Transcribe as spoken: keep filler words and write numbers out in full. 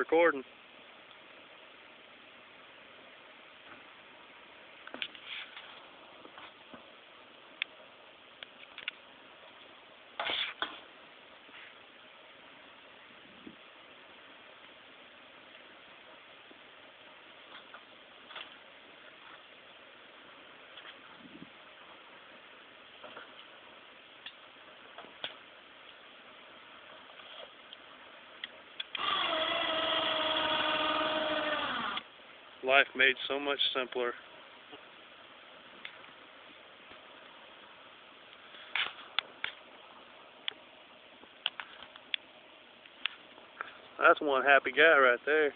recording. Life made so much simpler. That's one happy guy right there.